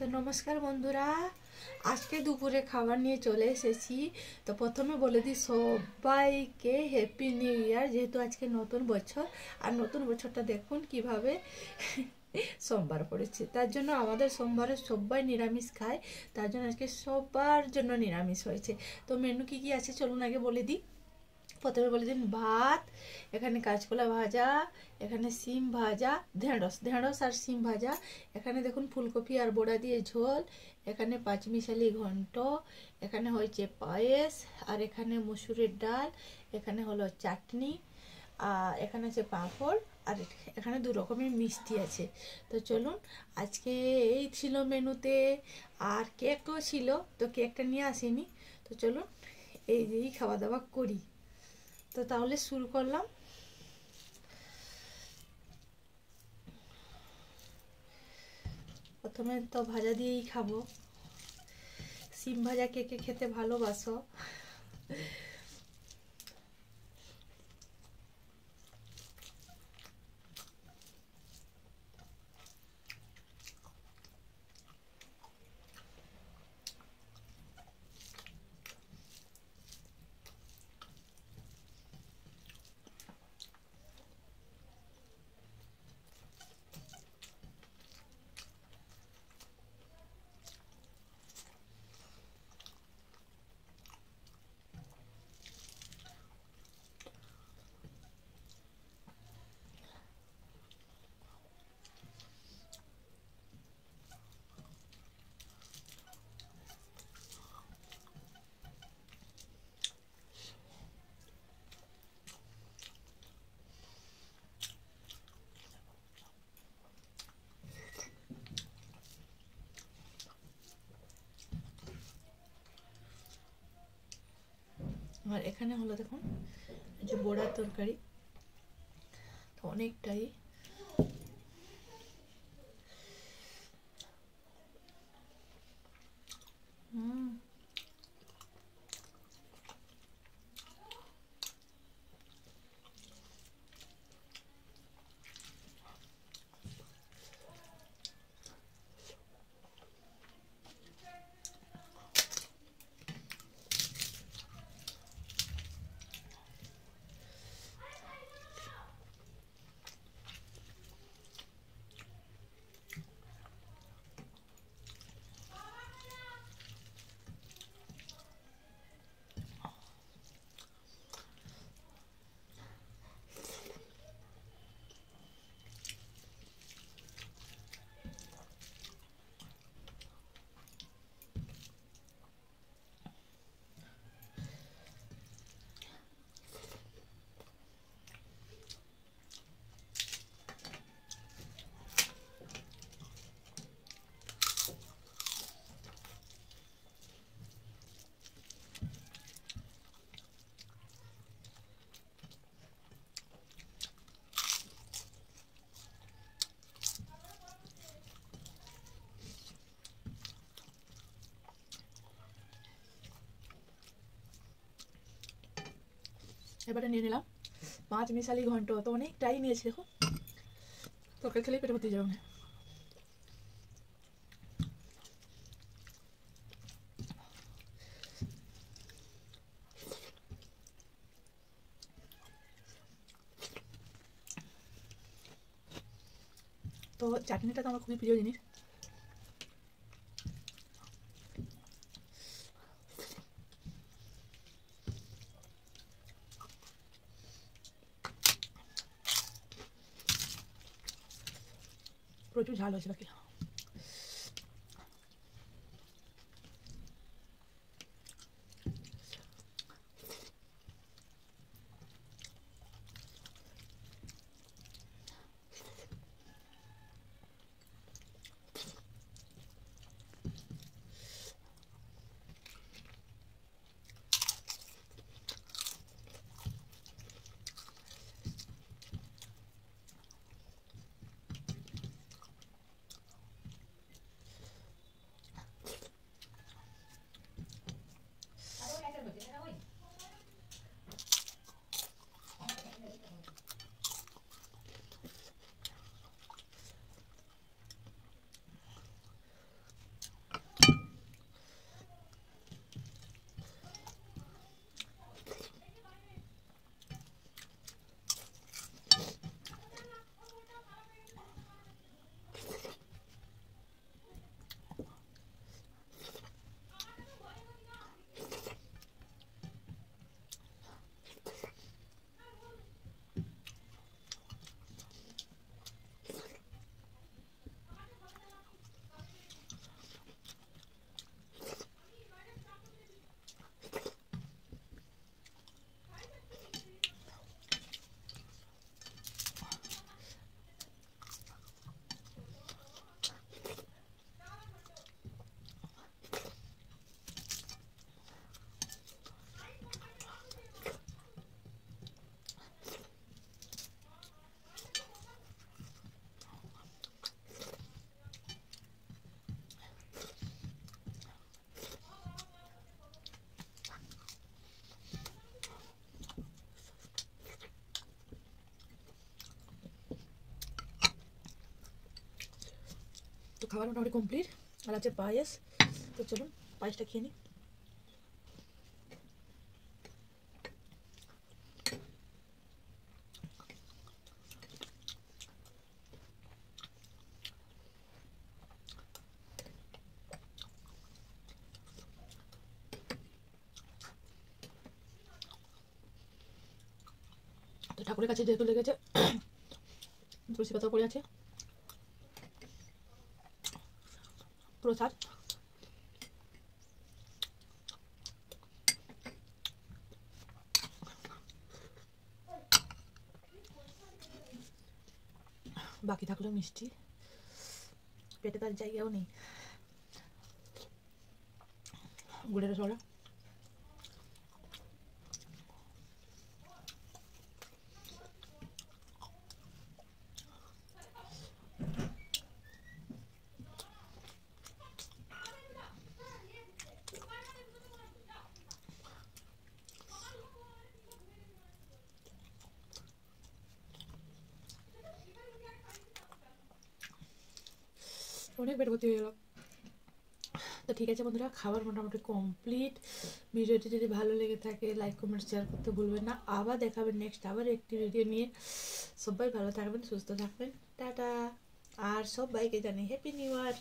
তো নমস্কার বন্ধুরা, আজকে দুপুরে খাবার নিয়ে চলে এসেছি। তো প্রথমে বলে দিই সবাইকে হ্যাপি নিউ ইয়ার, যেহেতু আজকে নতুন বছর। আর নতুন বছরটা দেখুন কিভাবে সোমবার পড়েছে, তার জন্য আমাদের সোমবারে সবাই নিরামিষ খায়, তার জন্য আজকে সবার জন্য নিরামিষ হয়েছে। তো মেনু কি কি আছে চলুন আগে বলে দিই। প্রথমে বলে দিন ভাত, এখানে কাঁচকলা ভাজা, এখানে সিম ভাজা, ঢেঁড়স আর সিম ভাজা, এখানে দেখুন ফুলকপি আর বড়া দিয়ে ঝোল, এখানে পাঁচমিশালি ঘন্ট, এখানে হয়েছে পায়েস, আর এখানে মসুরের ডাল, এখানে হলো চাটনি, আর এখানে আছে পাঁপড়, আর এখানে দু রকমের মিষ্টি আছে। তো চলুন আজকে এই ছিল মেনুতে। আর কেকও ছিল, তো কেকটা নিয়ে আসিনি। তো চলুন এই দিয়েই খাওয়া দাওয়া করি। তো তাহলে শুরু করলাম। প্রথমে তো ভাজা দিয়েই খাবো। সিম ভাজা কে কে খেতে ভালোবাসো? আর এখানে হলো দেখুন যে বড়ার তরকারি, তো অনেকটাই এবারে নিয়ে নিলাম পাঁচ মিশালি ঘন্ট, তো অনেকটাই নিয়েছি। দেখো তরকারি খেলেই পেটে ভর্তি যাবে। তো চাটনিটা তো আমার খুবই প্রিয় জিনিস। প্রচুর ঝাল হয়েছিল কি? খাবার মোটামুটি কমপ্লিট। আর আছে পায়েস, তো চলুন পায়েসটা খেয়ে নিই। ঠাকুরের কাছে যেহেতু লেগেছে তুলসী পাতা পড়ে আছে প্রসাদ। বাকি থাকলো মিষ্টি, পেটে তার জায়গাও নেই। গুড়ের রসগোল্লা অনেক পেট ভর্তি হয়ে গেল। তো ঠিক আছে বন্ধুরা, খাবার মোটামুটি কমপ্লিট। ভিডিওটি যদি ভালো লেগে থাকে লাইক কমেন্ট শেয়ার করতে ভুলবেন না। আবার দেখাবেন নেক্সট আবার একটি ভিডিও নিয়ে। সবাই ভালো থাকবেন, সুস্থ থাকবেন, টাটা। আর সবাইকে জানি হ্যাপি নিউ ইয়ার।